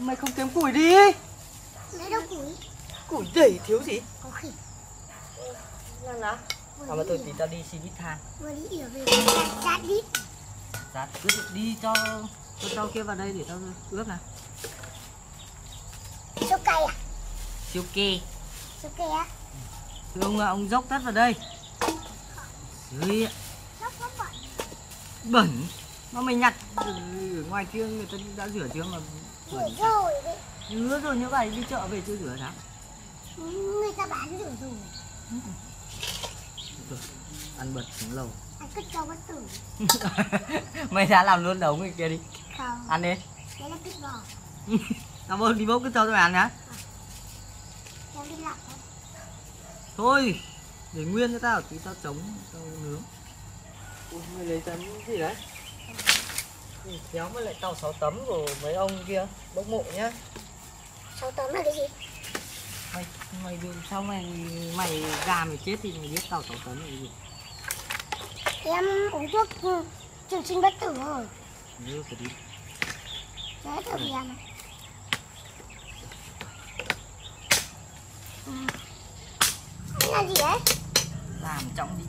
Mày không kiếm củi đi. Lấy đâu củi? Củi đầy thiếu gì? Có khỉ. Làm nào? À mà thôi tí tao đi xin ít than. Vừa đi ỉa về chát đít. Chát cứ đi cho con rau kia vào đây để tao ướp nào. Siêu cây à? Siêu kê. Siêu kê á? Ừ. Ông dốc tắt vào đây. Dưới ạ. Bẩn. Mà mày nhặt ở ngoài kia người ta đã rửa chưa mà. Rửa rồi đấy. Rửa rồi những bà đi chợ về chưa rửa sao? Người ta bán rửa rồi. Ừ. Được. Ăn bật xuống lầu. Ăn cứt cho bất tử. Mày đã làm luôn đống người kia đi. Không. Ăn đi. Đấy là cứt bò. Cảm ơn đi bốc cứt cho mày ăn nhá. Em đi lọc thôi. Thôi. Để nguyên cho tao tí tao trống tao nướng. Ôi mày lấy tấm gì đấy? Kéo mới lại tao 6 tấm của mấy ông kia bốc mộ nhá. 6 tấm là cái gì? Mày đường sau mày già mày chết thì mày biết tao 6 tấm là cái gì? Em uống thuốc trường sinh bất tử rồi. Nhớ phải đi. Đấy thử đi em. Anh làm gì đấy? Làm trọng đi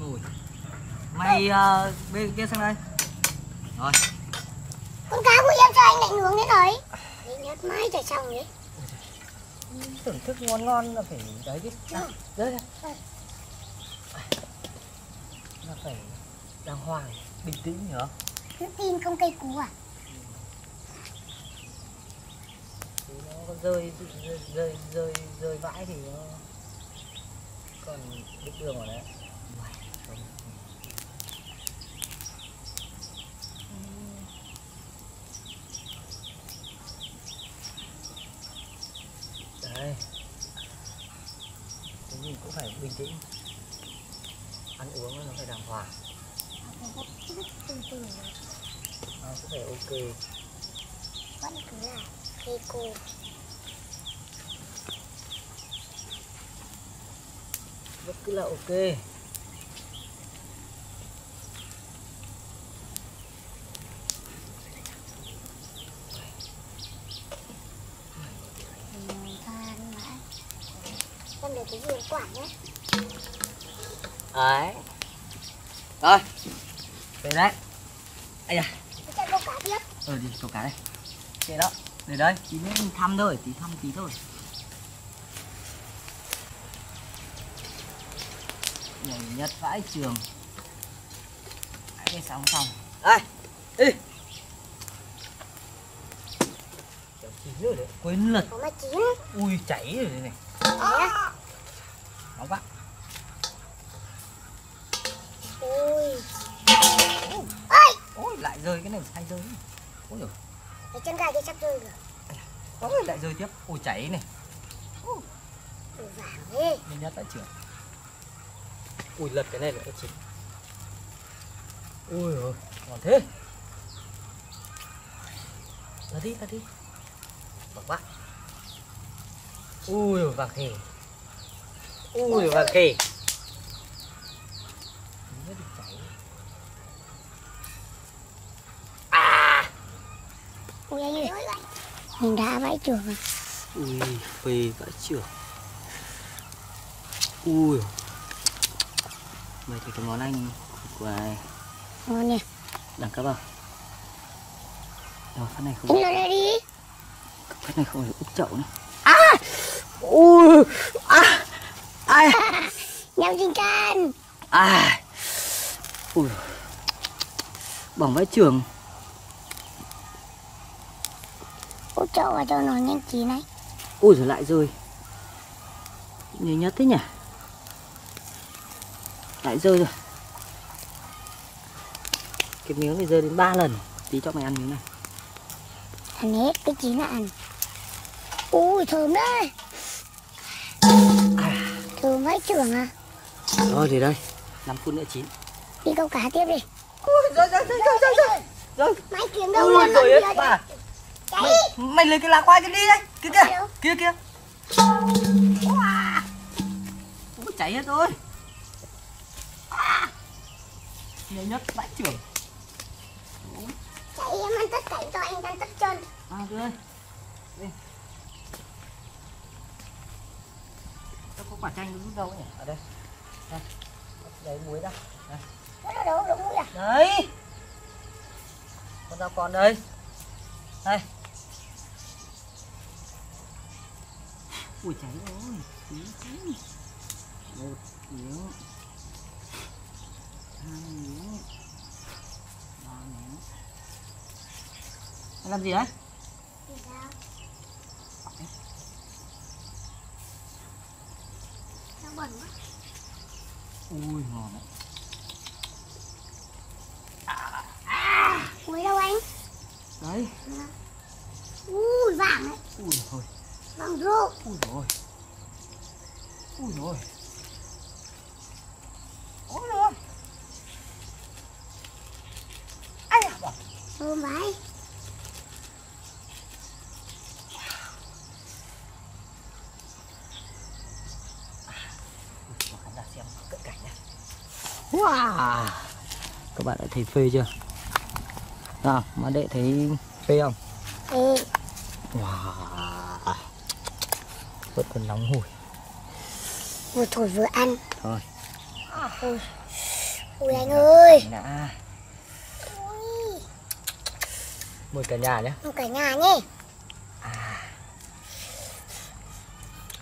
ngồi. Mày bên kia sang đây. Rồi. Con cá của em cho anh lại nướng thế đấy. Nhát mãi chả xong đấy. Thưởng thức ngon là phải đấy chứ. Đấy. Nó phải đàng hoàng, bình tĩnh nhở. Cứ tin không cây cú à? Thì nó rơi vãi thì nó còn đứt đường ở đấy. Đây. Cái gì cũng phải bình tĩnh. Ăn uống nó phải đàng hoàng. Nó cũng phải ok. Vẫn cứ là khi cô. Vẫn cứ là ok. Cái gì quả nhé. Đấy. Rồi. Về đấy. Ây da. Để chạy câu cá tiếp. Đi câu cá đây. Kệ đó. Để đấy. Tí nữa mình thăm thôi. Tí thăm tí thôi. Nhảy nhật vãi trường. Hãy cái sóng xong. Đây. Đi. Cháu chín rồi đấy. Quên lật. Ui cháy rồi đây này. À. Nóng quá. Ôi. Ôi. Ôi lại rơi cái này hay rơi. Ôi giời. Cái chân gà kia chắc rơi rồi. Ôi lại rơi tiếp. Ôi cháy này. Ôi. Vàng đi. Nhát đã chữa. Ui lật cái này lại chịu. Ôi giời, còn thế. Ra đi. Bật quá. Ui vàng khỉ. Ui vàng khỉ. À. Ui anh ơi. Mình đã vãi trưởng rồi. Ui phê vãi trưởng. Ui. Mày thấy cái món anh của ai? Món nè. Đẳng cấp không? Đó cái này không. Cái này không phải úp chậu nữa. À. Ui. À. Ai. Nhau trên can. À. Ui. Bỏng vãi trường. Úp chậu vào cho nó nhanh chín này. Ui rồi lại rơi. Nhớ nhất thế nhỉ. Lại rơi rồi. Cái miếng này rơi đến 3 lần. Tí cho mày ăn miếng này. Ăn hết cái chín là ăn. Ui thơm đấy. Thơm vãi trưởng à. Rồi thì đây 5 phút nữa chín. Đi câu cá tiếp đi. Ui rồi. Mày kiếm đâu luôn rồi bà. Mày lấy cái lá khoai kia đi đây. Kia. Ui cháy hết rồi. Nhớ nhất vãi trưởng. Chạy em ăn tất cảnh cho anh ăn tất trơn. tươi. Đâu có quả chanh đúng đâu nhỉ? Ở đây. Đây. Đấy muối đâu. Đây. Nó đâu đổ muối à? Đấy. Con dao con đây. Đây. Ui cháy rồi. Một miếng. Hai miếng. Ba miếng. Anh làm gì đấy? Nó bẩn quá. Ui ngon đấy. Muối đâu anh? Đấy. Ui vàng đấy. Ui thôi. Vàng rượu. Ui rồi. Ui rồi. Ôi rồi. Ai à? Thơm vậy. Wow. Các bạn đã thấy phê chưa? Nào, mà đệ thấy phê không? Ừ. Wow. Vẫn còn nóng hổi. Vừa thổi vừa ăn. Thôi. Ôi. Ôi anh ơi. Đã. Mời cả nhà nhé. Mời cả nhà nhé. À.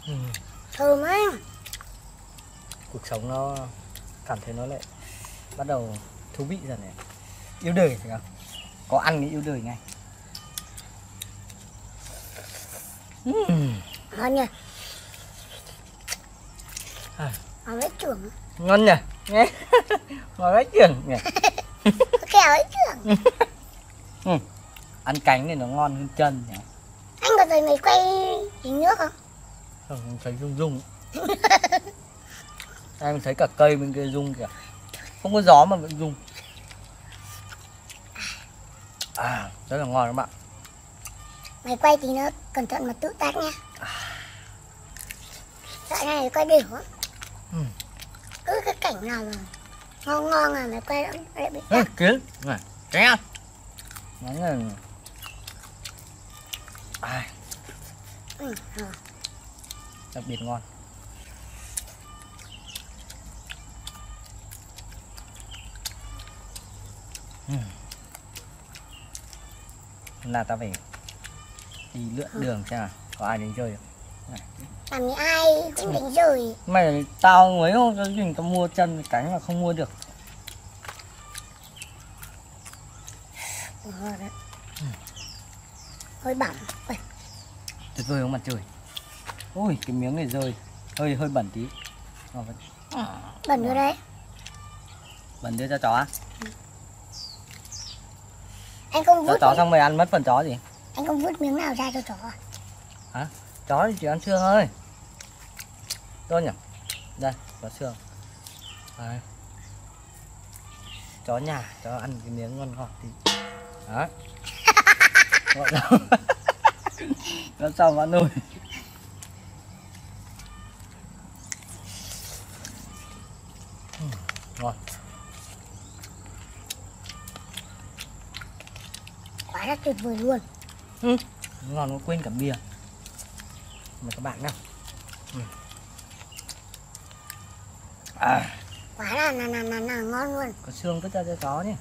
Ừ. Thơm ấy. Cuộc sống nó cảm thấy nó lại bắt đầu thú vị rồi này, yêu đời phải không? Có ăn thì yêu đời ngay. Ngon nhỉ? Ngon vãi chưởng. Ngon nhỉ? Nghe? Ngon vãi chưởng nhỉ? Kẹo vãi chưởng. Ăn cánh thì nó ngon hơn chân nhỉ? Anh có thấy mày quay dính nước không? Không, thấy rung rung. Em thấy cả cây bên kia rung kìa. Không có gió mà vẫn rung. À, rất là ngon các bạn. Mày quay tí nữa, cẩn thận mà tự tát nha. Sợ này quay đều á. Cứ cái cảnh nào mà ngon ngon là mày quay lại bị tát. Kiến, này, tránh ăn. Nói là... À. Đặc biệt ngon. Là ta phải đi lượn đường xem nào, có ai đến chơi không? Làm gì ai cũng đến chơi. Mày tao mới không cho mình tao mua chân cánh mà không mua được. Hơi bẩn. Tuyệt vời không mặt trời. Ôi cái miếng này rơi hơi bẩn tí. Bẩn nữa đấy. Bẩn đưa cho chó á. Anh không vứt chó xong mày ăn mất phần chó gì? Anh không vứt miếng nào ra cho chó à? Hả? Chó thì chỉ ăn xương thôi. Đâu nhỉ? Đây, có xương. Đấy. Chó nhà, chó ăn cái miếng ngon ngọt thì. Đó. Nó xong mà ăn nuôi. Ngon. Rất tuyệt vời luôn. Ngon quá quên cả bia. Mời các bạn nào. Quá là ngon luôn. Có xương cứ cho chó nhé.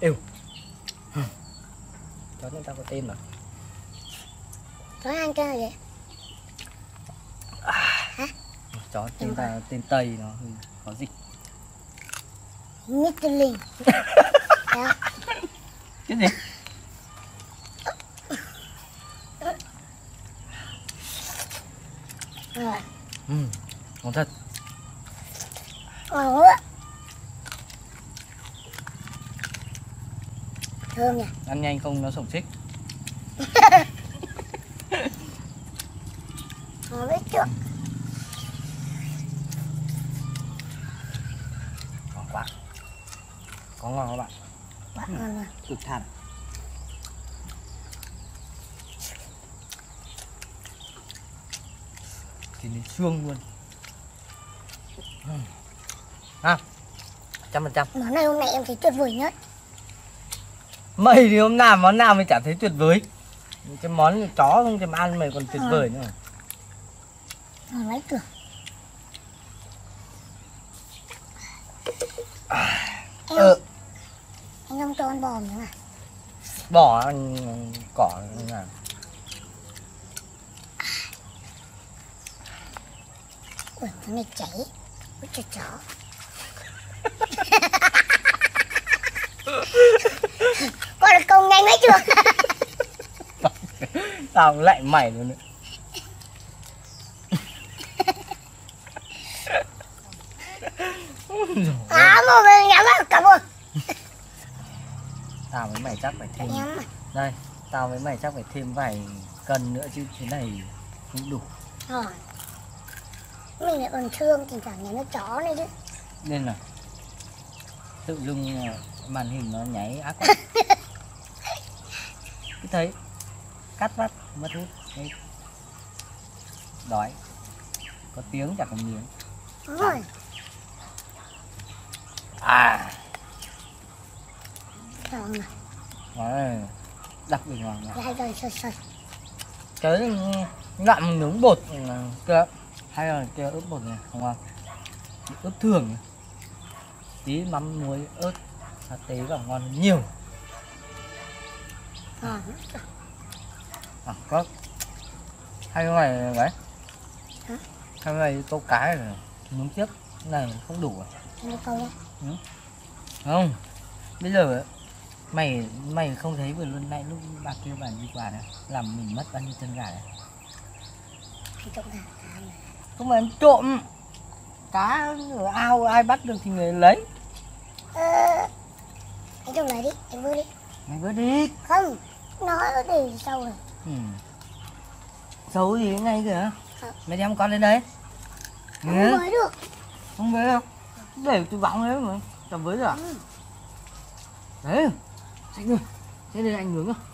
Yêu. Chó chúng ta có tên mà. Chó ăn cái gì? Hả? Chó chúng ta tên Tây nó có dịch. Michelin. Đó. Cái gì? Ngon thật. Ngon quá. Thơm nhỉ. Ăn nhanh không nó sổng xích. Ngon biết chưa. Ngon quá. Có ngon các bạn. Cực thật. Chín đến xương luôn. 100%. Món này hôm nay em thấy tuyệt vời nhất. Mày thì hôm nào món nào mày cảm thấy tuyệt vời. Cái món chó không thèm ăn mày còn tuyệt vời nữa. Lấy cửa. Anh không cho ăn bò nữa à? Bò ăn cỏ nữa à? Ui, nó này cháy. Ui, cho chó. Con là công nhanh đấy chưa? Tao lại mày luôn nữa. Cá mồm mày nhắm vào cả mồm. Tao với mày chắc phải thêm. Đây, tao với mày chắc phải thêm vài cân nữa chứ thế này không đủ. Ờ. Mình lại còn thương thỉnh thoảng nhắm nó chó này chứ. Nên là tự dưng màn hình nó nháy ác quá. Cứ thấy cắt vắt mất hút đấy. Đói. Có tiếng chả có miếng. Đúng rồi. À. Hoàng này. Đấy. Đặc biệt hoàng này. Hai rồi sôi. Cái ngậm nướng bột kia. Hay là kia ướp bột này, không ạ? Ướp thường này. Tí mắm muối ớt hạt tế vào ngon hơn nhiều. À. À, có hai cái này đấy. Hả? Hai này câu cá này nướng tiếp này không đủ rồi. Không câu không? Không. Bây giờ mày không thấy vừa luôn nãy lúc bà kia bà đi quả này làm mình mất bao nhiêu chân gà đấy. Không phải trộm cá ở ao ai bắt được thì người lấy. Anh trộm lấy đi, anh vớt đi. Mày vớt đi. Không, nó để sâu rồi. Ừ. Sâu gì ngay kìa. Mày đem con lên đây. Không mới được. Không mới đâu. Để tôi vọng đấy mà. Tầm với rồi à? Đấy. Thế đây anh nướng không?